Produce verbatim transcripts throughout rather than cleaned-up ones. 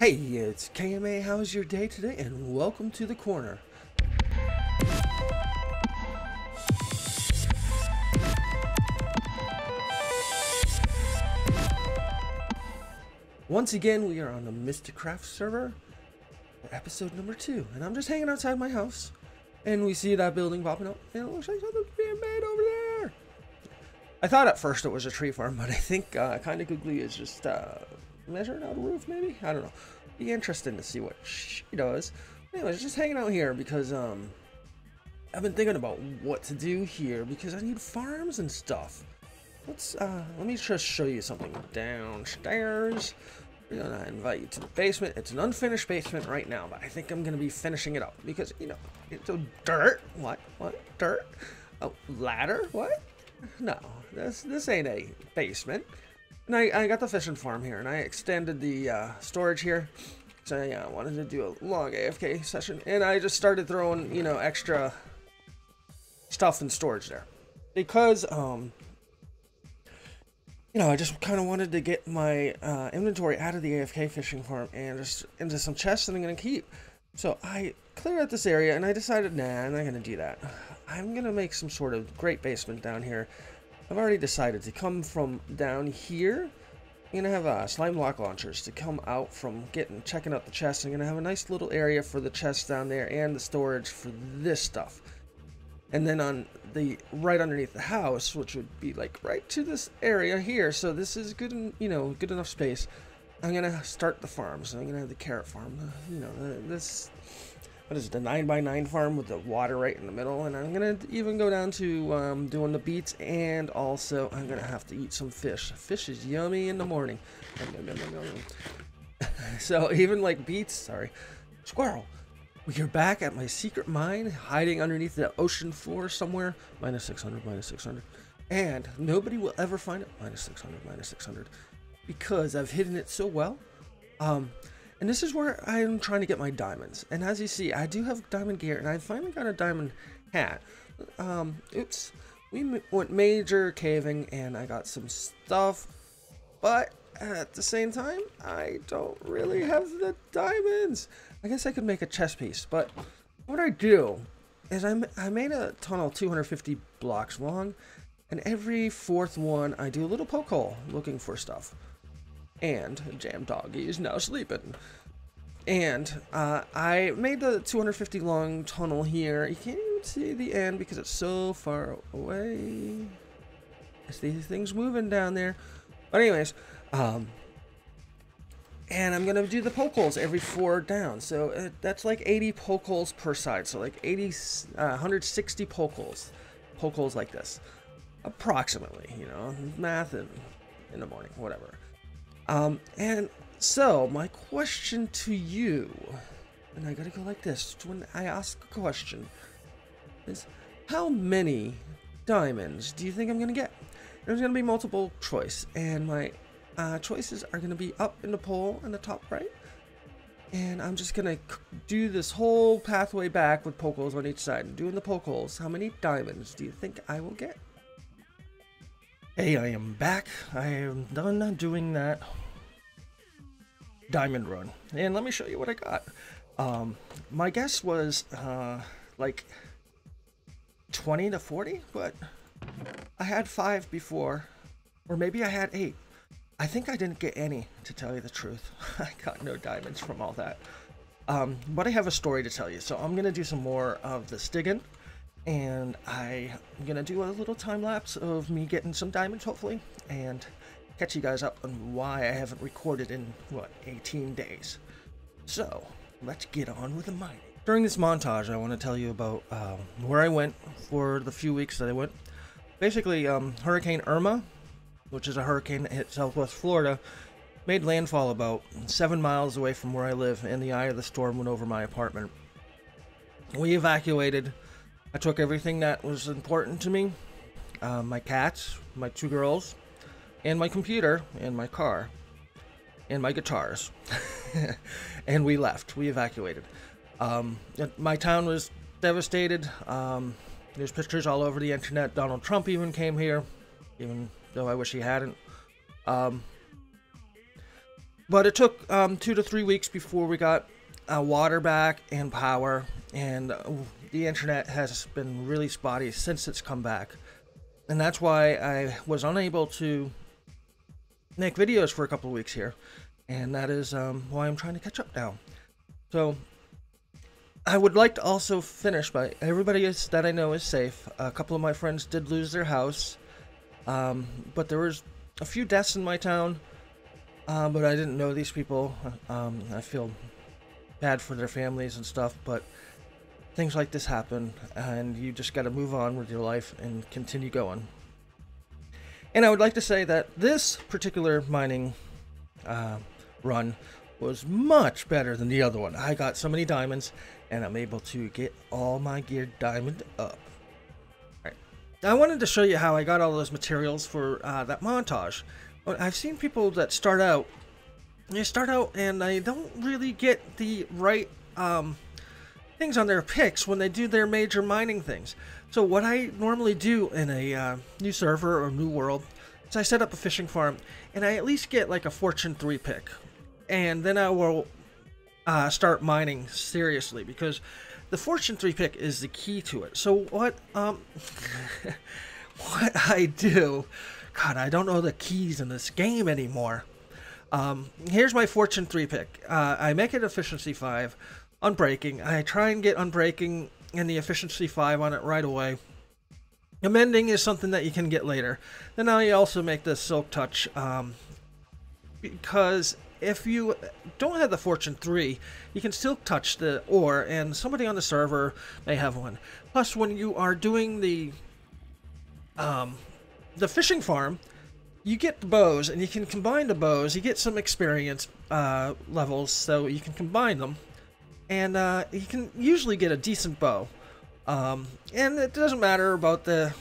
Hey, it's K M A. How's your day today? And welcome to the corner. Once again, we are on the Mysticraft server for episode number two, and I'm just hanging outside my house, and we see that building popping up, and it looks like something's being made over there. I thought at first it was a tree farm, but I think uh, kind of googly is just uh, measuring out a roof, maybe? I don't know. Be interesting to see what she does. Anyways, just hanging out here because um, I've been thinking about what to do here because I need farms and stuff. Let's uh, let me just show you something downstairs. We're gonna invite you to the basement. It's an unfinished basement right now, but I think I'm gonna be finishing it up because you know it's a dirt. What? What? Dirt? Oh, ladder? What? No, this this ain't a basement. And I, I got the fishing farm here, and I extended the uh, storage here. So yeah, I wanted to do a long A F K session, and I just started throwing you know extra stuff in storage there because um. You know, I just kind of wanted to get my uh, inventory out of the A F K fishing farm and just into some chests that I'm going to keep. So I cleared out this area and I decided, nah, I'm not going to do that. I'm going to make some sort of great basement down here. I've already decided to come from down here. I'm going to have uh, slime lock launchers to come out from getting, checking out the chests. I'm going to have a nice little area for the chests down there and the storage for this stuff. And then on the right underneath the house, which would be like right to this area here, so this is good, you know, good enough space. I'm gonna start the farms. I'm gonna have the carrot farm, you know, this what is it, the nine by nine farm with the water right in the middle. And I'm gonna even go down to um, doing the beets, and also I'm gonna have to eat some fish. Fish is yummy in the morning. So even like beets, sorry, squirrel. We are back at my secret mine, hiding underneath the ocean floor somewhere. Minus six hundred, minus six hundred. And nobody will ever find it. Minus six hundred, minus six hundred. Because I've hidden it so well. Um, and this is where I'm trying to get my diamonds. And as you see, I do have diamond gear. And I finally got a diamond hat. Um, oops. We went major caving and I got some stuff. But at the same time, I don't really have the diamonds. I guess I could make a chess piece, but what I do is I, I made a tunnel two hundred fifty blocks long, and every fourth one I do a little poke hole looking for stuff. And Jam Doggy is now sleeping. And uh, I made the two hundred fifty long tunnel here. You can't even see the end because it's so far away. I see things moving down there. But anyways, um... and I'm going to do the poke holes every four down. So uh, that's like eighty poke holes per side. So like eighty, uh, one hundred sixty poke holes. Poke holes like this. Approximately, you know, math in, in the morning, whatever. Um, and so my question to you, and I got to go like this when I ask a question, is how many diamonds do you think I'm going to get? There's going to be multiple choice, and my Uh, choices are going to be up in the poll in the top right, and I'm just going to do this whole pathway back with poke holes on each side and doing the poke holes. How many diamonds do you think I will get? Hey, I am back. I am done doing that diamond run, and let me show you what I got. Um, my guess was uh, like twenty to forty, but I had five before, or maybe I had eight. I think I didn't get any, to tell you the truth. I got no diamonds from all that. Um, but I have a story to tell you, so I'm going to do some more of the digging, and I'm going to do a little time lapse of me getting some diamonds, hopefully, and catch you guys up on why I haven't recorded in, what, eighteen days. So, let's get on with the mining. During this montage, I want to tell you about um, where I went for the few weeks that I went. Basically, um, Hurricane Irma, which is a hurricane that hit southwest Florida, made landfall about seven miles away from where I live, and the eye of the storm went over my apartment. We evacuated. I took everything that was important to me, uh, my cats, my two girls, and my computer, and my car, and my guitars, and we left. We evacuated. Um, my town was devastated. Um, there's pictures all over the internet. Donald Trump even came here, even though I wish he hadn't. Um, But it took um, two to three weeks before we got uh, water back and power, and uh, the internet has been really spotty since it's come back. And that's why I was unable to make videos for a couple of weeks here. And that is um, why I'm trying to catch up now. So I would like to also finish by, everybody is, that I know is safe. A couple of my friends did lose their house, um, but there was a few deaths in my town. Um, but I didn't know these people. Um, I feel bad for their families and stuff, but things like this happen, and you just got to move on with your life and continue going. And I would like to say that this particular mining uh, run was much better than the other one. I got so many diamonds, and I'm able to get all my gear diamond up. All right. I wanted to show you how I got all those materials for uh, that montage. I've seen people that start out, they start out and they don't really get the right um, things on their picks when they do their major mining things. So what I normally do in a uh, new server or new world is I set up a fishing farm, and I at least get like a fortune three pick. And then I will uh, start mining seriously, because the fortune three pick is the key to it. So what, um, what I do... God, I don't know the keys in this game anymore. Um, here's my fortune three pick. Uh, I make it efficiency five, unbreaking. I try and get unbreaking and the efficiency five on it right away. Amending is something that you can get later. Then I also make this silk touch, um, because if you don't have the fortune three, you can silk touch the ore, and somebody on the server may have one. Plus, when you are doing the... Um, the fishing farm, you get the bows, and you can combine the bows. You get some experience uh, levels, so you can combine them, and uh, you can usually get a decent bow. Um, and it doesn't matter about the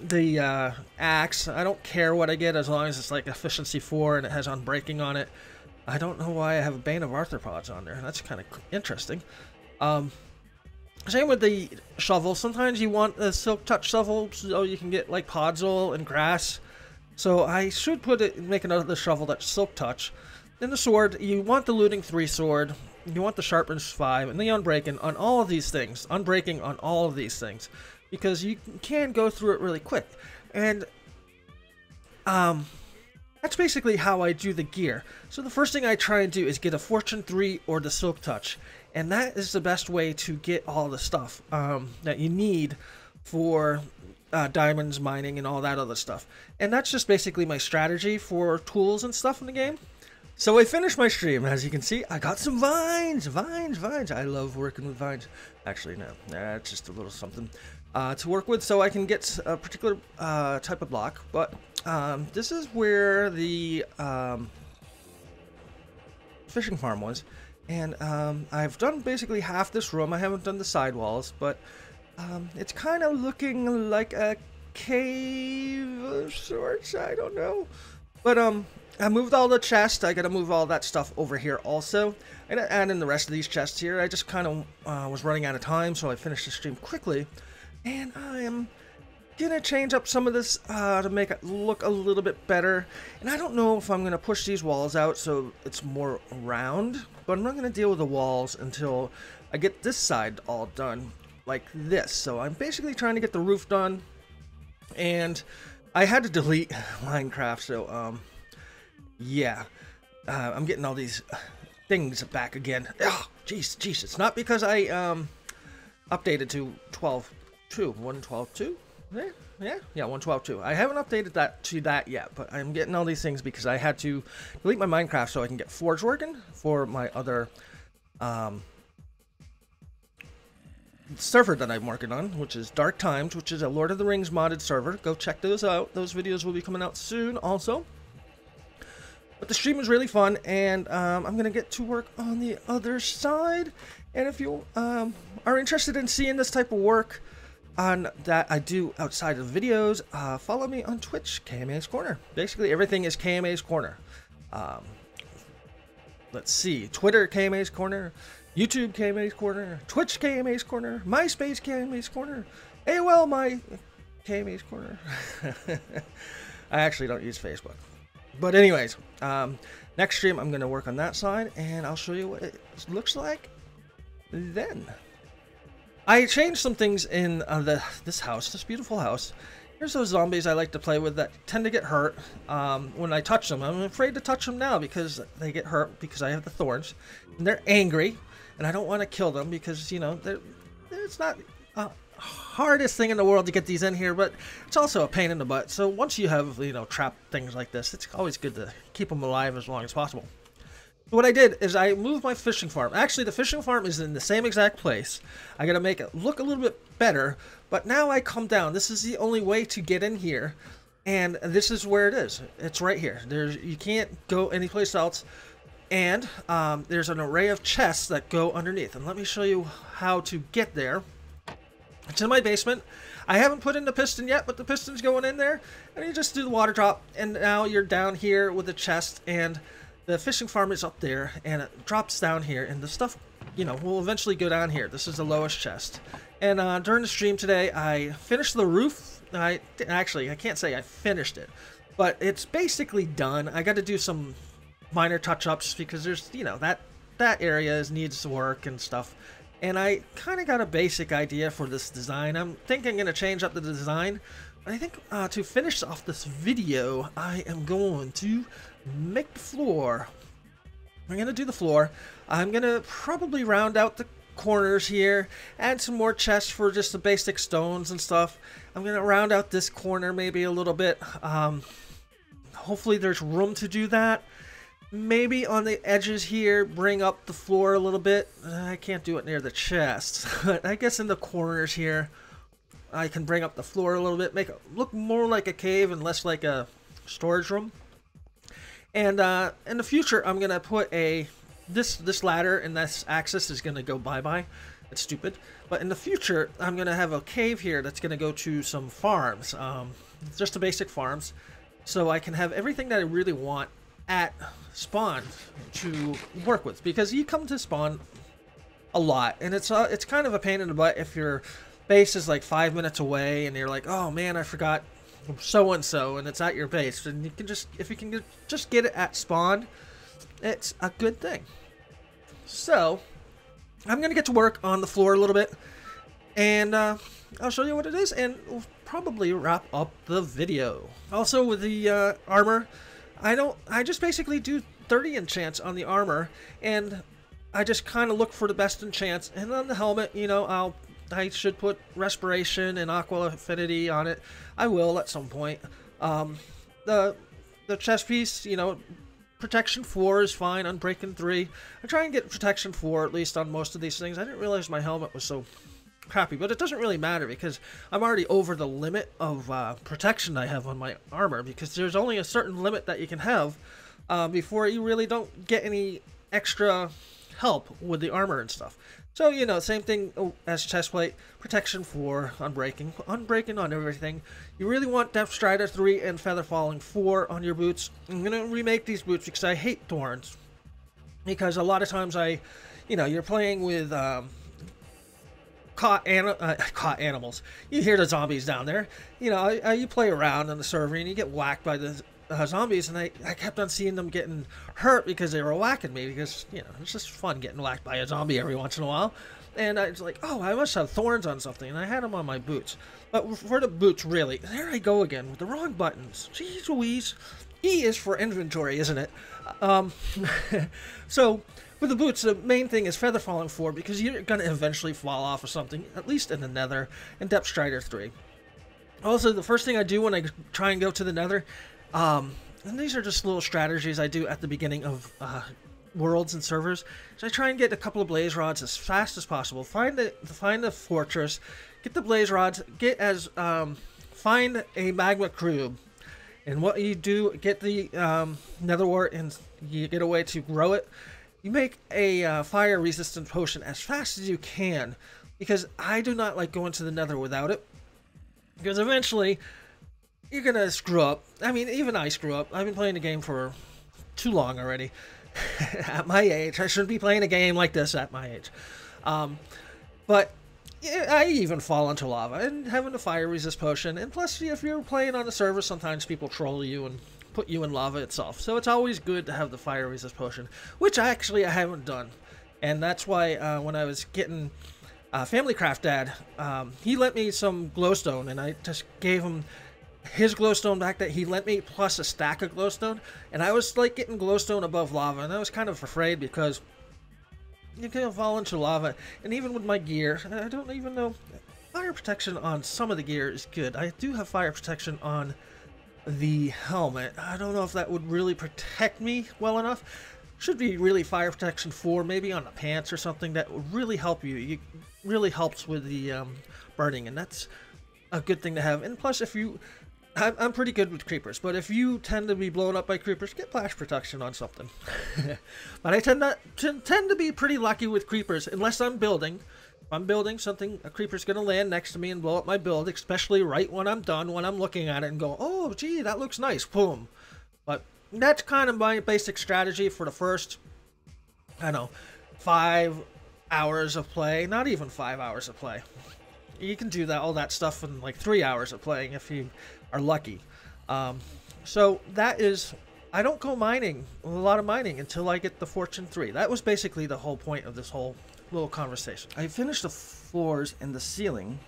the uh, axe. I don't care what I get as long as it's like efficiency four and it has unbreaking on it. I don't know why I have a Bane of Arthropods on there. That's kind of interesting. Um, Same with the shovel. Sometimes you want a silk touch shovel so you can get like podzol and grass. So I should put it, make another shovel that's silk touch. Then the sword, you want the looting three sword, you want the sharpness five, and the unbreaking on all of these things. Unbreaking on all of these things, because you can go through it really quick. And um, that's basically how I do the gear. So the first thing I try and do is get a fortune three or the silk touch. And that is the best way to get all the stuff um, that you need for uh, diamonds, mining, and all that other stuff. And that's just basically my strategy for tools and stuff in the game. So I finished my stream. As you can see, I got some vines, vines, vines. I love working with vines. Actually, no, that's just a little something uh, to work with, so I can get a particular uh, type of block. But um, this is where the um, fishing farm was. And um, I've done basically half this room. I haven't done the side walls, but um, it's kind of looking like a cave of sorts. I don't know. But um, I moved all the chests. I got to move all that stuff over here also. I gotta add in the rest of these chests here. I just kind of uh, was running out of time, so I finished the stream quickly. And I am going to change up some of this uh, to make it look a little bit better. And I don't know if I'm going to push these walls out so it's more round, but I'm not going to deal with the walls until I get this side all done like this. So I'm basically trying to get the roof done, and I had to delete Minecraft. So um, yeah, uh, I'm getting all these things back again. Oh, jeez, jeez. It's not because I um, updated to twelve point two, one twelve point two. Yeah, yeah, yeah, one twelve point two. I haven't updated that to that yet, but I'm getting all these things because I had to delete my Minecraft so I can get Forge working for my other um, server that I'm working on, which is Dark Times, which is a Lord of the Rings modded server. Go check those out. Those videos will be coming out soon also. But the stream was really fun, and um, I'm going to get to work on the other side. And if you um, are interested in seeing this type of work on that I do outside of videos, uh, follow me on Twitch, KMAsKorner. Basically everything is KMAsKorner. Um, let's see, Twitter KMAsKorner, YouTube KMAsKorner, Twitch KMAsKorner, MySpace KMAsKorner, A O L my KMAsKorner. I actually don't use Facebook. But anyways, um, next stream I'm going to work on that side, and I'll show you what it looks like then. I changed some things in uh, the this house, this beautiful house. Here's those zombies I like to play with that tend to get hurt um, when I touch them. I'm afraid to touch them now because they get hurt because I have the thorns. And they're angry, and I don't want to kill them because, you know, they're, it's not the hardest thing in the world to get these in here, but it's also a pain in the butt. So once you have, you know, trapped things like this, it's always good to keep them alive as long as possible. What I did is I moved my fishing farm. Actually, the fishing farm is in the same exact place. I gotta make it look a little bit better, but now I come down. This is the only way to get in here, and this is where it is. It's right here. There's, you can't go anyplace else, and um, there's an array of chests that go underneath, and let me show you how to get there. It's in my basement. I haven't put in the piston yet, but the piston's going in there, and you just do the water drop, and now you're down here with the chest, and the fishing farm is up there, and it drops down here, and the stuff, you know, will eventually go down here. This is the lowest chest. And uh, during the stream today, I finished the roof. I actually, I can't say I finished it, but it's basically done. I got to do some minor touch-ups because there's, you know, that that area is, needs work and stuff. And I kind of got a basic idea for this design. I'm thinking I'm going to change up the design. I think uh, to finish off this video, I am going to make the floor. I'm gonna do the floor. I'm gonna probably round out the corners here, add some more chests for just the basic stones and stuff. I'm gonna round out this corner maybe a little bit. Um, hopefully there's room to do that. Maybe on the edges here, bring up the floor a little bit. I can't do it near the chest, but I guess in the corners here, I can bring up the floor a little bit, make it look more like a cave and less like a storage room. And uh, in the future, I'm gonna put a this this ladder and this axis is gonna go bye bye. It's stupid, but in the future, I'm gonna have a cave here that's gonna go to some farms, um, just the basic farms, so I can have everything that I really want at spawn to work with. Because you come to spawn a lot, and it's uh, it's kind of a pain in the butt if your base is like five minutes away, and you're like, oh man, I forgot so and so, and it's at your base, and you can just, if you can just get it at spawn, it's a good thing. So I'm gonna get to work on the floor a little bit, and uh, I'll show you what it is, and we'll probably wrap up the video. Also with the uh, armor, I don't, I just basically do thirty enchants on the armor, and I just kind of look for the best enchants. And on the helmet, you know, I'll I should put respiration and aqua affinity on it. I will at some point. Um, the the chest piece, you know, protection four is fine. Unbreaking three. I try and get protection four at least on most of these things. I didn't realize my helmet was so crappy, but it doesn't really matter because I'm already over the limit of uh, protection I have on my armor, because there's only a certain limit that you can have uh, before you really don't get any extra help with the armor and stuff. So, you know, same thing as chestplate, protection four, unbreaking, unbreaking on everything. You really want Depth Strider three and Feather Falling four on your boots. I'm going to remake these boots because I hate thorns. Because a lot of times I, you know, you're playing with um, caught, an uh, caught animals. You hear the zombies down there. You know, I, I, you play around on the server and you get whacked by the uh, zombies. And I, I kept on seeing them getting hurt because they were whacking me, because, you know, it's just fun getting whacked by a zombie every once in a while. And I was like, oh, I must have thorns on something, and I had them on my boots. But for the boots, really, there I go again with the wrong buttons. Jeez Louise. E is for inventory, isn't it? Um, so with the boots, the main thing is Feather Falling four, because you're going to eventually fall off of something, at least in the Nether, and Depth Strider three. Also, the first thing I do when I try and go to the Nether, um, and these are just little strategies I do at the beginning of uh, worlds and servers, so I try and get a couple of blaze rods as fast as possible. Find the find the fortress, get the blaze rods, get as um, find a magma cube, and what you do, get the um, nether wart, and you get a way to grow it. You make a uh, fire resistant potion as fast as you can, because I do not like going to the Nether without it, because eventually you're gonna screw up. I mean, even I screw up. I've been playing the game for too long already. At my age, I shouldn't be playing a game like this at my age. Um, but yeah, I even fall into lava, and having a fire resist potion. And plus, if you're playing on a server, sometimes people troll you and put you in lava itself. So it's always good to have the fire resist potion, which I actually I haven't done. And that's why uh, when I was getting uh, Family Craft Dad, um, he lent me some glowstone, and I just gave him his glowstone back that he lent me plus a stack of glowstone. And I was like getting glowstone above lava, and I was kind of afraid because you can fall into lava. And even with my gear, I don't even know. Fire protection on some of the gear is good. I do have fire protection on the helmet. I don't know if that would really protect me well enough. Should be really fire protection four, maybe on the pants or something that would really help you. It really helps with the um, burning, and that's a good thing to have. And plus, if you, I'm, I'm pretty good with creepers, but if you tend to be blown up by creepers, get flash protection on something. But I tend not to, tend to be pretty lucky with creepers unless I'm building. If I'm building something, a creeper's gonna land next to me and blow up my build, especially right when I'm done, when I'm looking at it and go, oh gee, that looks nice, boom. But that's kind of my basic strategy for the first, I don't know, five hours of play. Not even five hours of play. You can do that, all that stuff in like three hours of playing if you are lucky. Um, so that is, I don't go mining, a lot of mining, until I get the Fortune three. That was basically the whole point of this whole little conversation. I finished the floors and the ceiling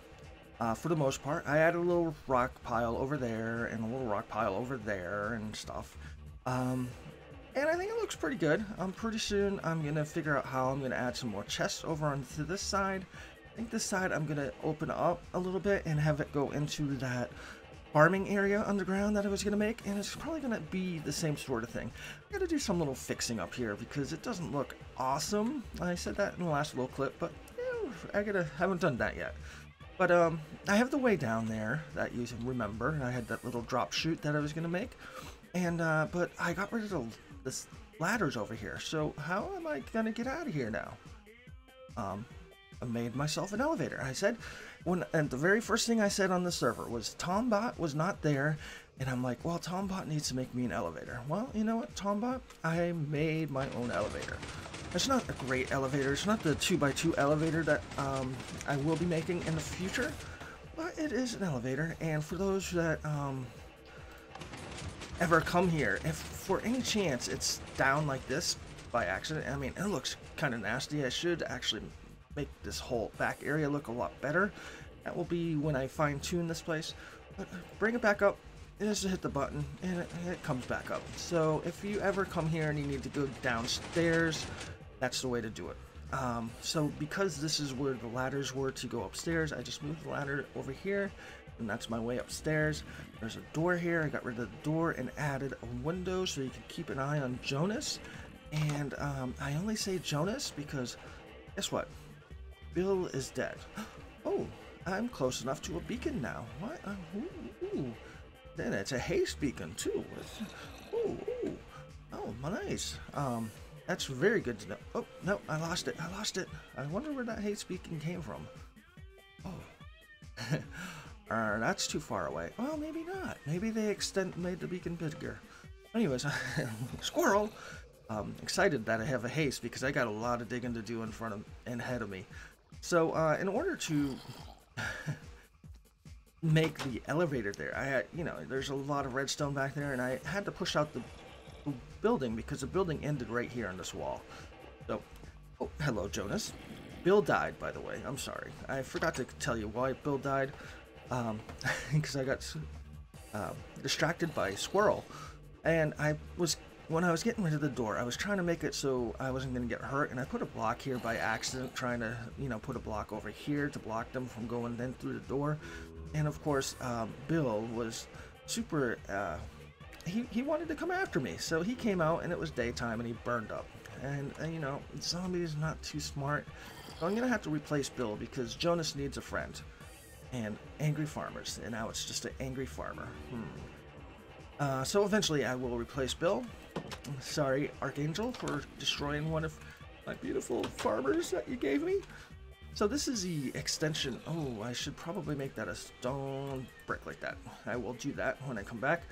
uh, for the most part. I added a little rock pile over there and a little rock pile over there and stuff. Um, and I think it looks pretty good. Um, pretty soon I'm going to figure out how I'm going to add some more chests over onto this side. I think this side I'm going to open up a little bit and have it go into that farming area underground that I was going to make, and it's probably going to be the same sort of thing. I got to do some little fixing up here because it doesn't look awesome. I said that in the last little clip, but ew, I gotta haven't done that yet. But um, I have the way down there that you remember. I had that little drop chute that I was going to make, and uh, but I got rid of the, this ladders over here. So how am I going to get out of here now? Um, I made myself an elevator. I said. When, and the very first thing I said on the server was TomBot was not there, and I'm like, well, TomBot needs to make me an elevator. Well, you know what, TomBot, I made my own elevator. It's not a great elevator. It's not the two by two elevator that um, I will be making in the future, but it is an elevator. And for those that um, ever come here, if for any chance it's down like this by accident, I mean, it looks kind of nasty. I should actually make this whole back area look a lot better. That will be when I fine-tune this place. But bring it back up, just hit the button, and it, it comes back up. So if you ever come here and you need to go downstairs, that's the way to do it. Um, so because this is where the ladders were to go upstairs, I just moved the ladder over here, and that's my way upstairs. There's a door here. I got rid of the door and added a window so you can keep an eye on Jonas. And um, I only say Jonas because, guess what? Bill is dead. Oh, I'm close enough to a beacon now. What? Ooh, ooh. Then it's a haste beacon too. Ooh, ooh. Oh, nice. Um, that's very good to know. Oh no, I lost it. I lost it. I wonder where that haste beacon came from. Oh, uh, that's too far away. Well, maybe not. Maybe they extend made the beacon bigger. Anyways, squirrel. Um, excited that I have a haste because I got a lot of digging to do in front of and ahead of me. So uh, in order to make the elevator there, I had, you know, there's a lot of redstone back there, and I had to push out the building because the building ended right here on this wall. So, oh, hello, Jonas. Bill died, by the way. I'm sorry. I forgot to tell you why Bill died, um, because I got uh, distracted by a squirrel, and I was, when I was getting rid of the door, I was trying to make it so I wasn't going to get hurt, and I put a block here by accident, trying to, you know, put a block over here to block them from going in through the door. And of course, um, Bill was super, uh, he, he wanted to come after me, so he came out, and it was daytime, and he burned up. And, and you know, zombies not too smart, so I'm going to have to replace Bill because Jonas needs a friend. And angry farmers, and now it's just an angry farmer. Hmm. Uh, so eventually I will replace Bill. Sorry, Archangel, for destroying one of my beautiful farmers that you gave me. So this is the extension. Oh, I should probably make that a stone brick like that. I will do that when I come back.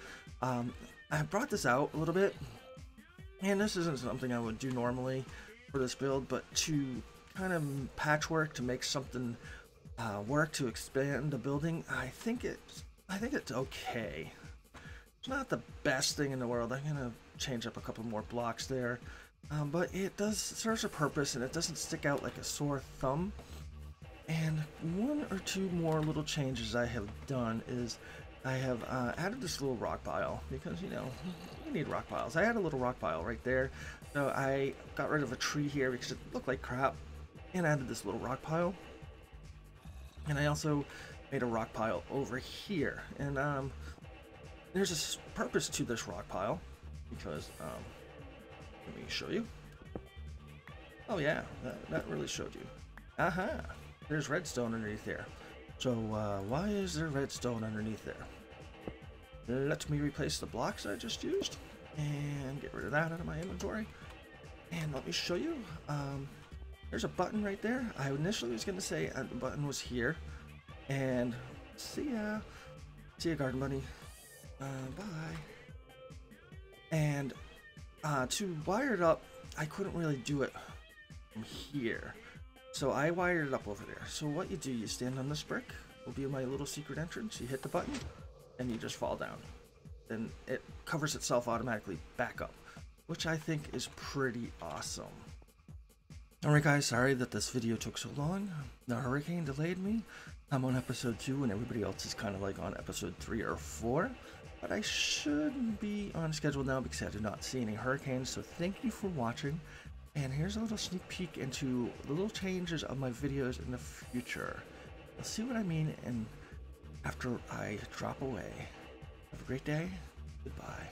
Um, I brought this out a little bit, and this isn't something I would do normally for this build, but to kind of patchwork to make something uh, work to expand the building, I think it's, I think it's okay. not the best thing in the world. I'm gonna change up a couple more blocks there, um, but it does serves a purpose, and it doesn't stick out like a sore thumb. And one or two more little changes I have done is I have uh, added this little rock pile, because you know you need rock piles. I had a little rock pile right there, so I got rid of a tree here because it looked like crap, and added this little rock pile. And I also made a rock pile over here, and um, there's a purpose to this rock pile, because um, let me show you. Oh yeah, that, that really showed you. Aha! Uh-huh. There's redstone underneath there. So uh, why is there redstone underneath there? Let me replace the blocks I just used and get rid of that out of my inventory. And let me show you. Um, there's a button right there. I initially was going to say uh, the button was here. And see ya. See ya, garden bunny. Uh, bye. And uh, to wire it up, I couldn't really do it from here. So I wired it up over there. So what you do, you stand on this brick, will be my little secret entrance, you hit the button, and you just fall down. Then it covers itself automatically back up, which I think is pretty awesome. Alright guys, sorry that this video took so long. The hurricane delayed me. I'm on episode two and everybody else is kind of like on episode three or four. But I should be on schedule now because I did not see any hurricanes. So thank you for watching. And here's a little sneak peek into the little changes of my videos in the future. You'll see what I mean and after I drop away. Have a great day. Goodbye.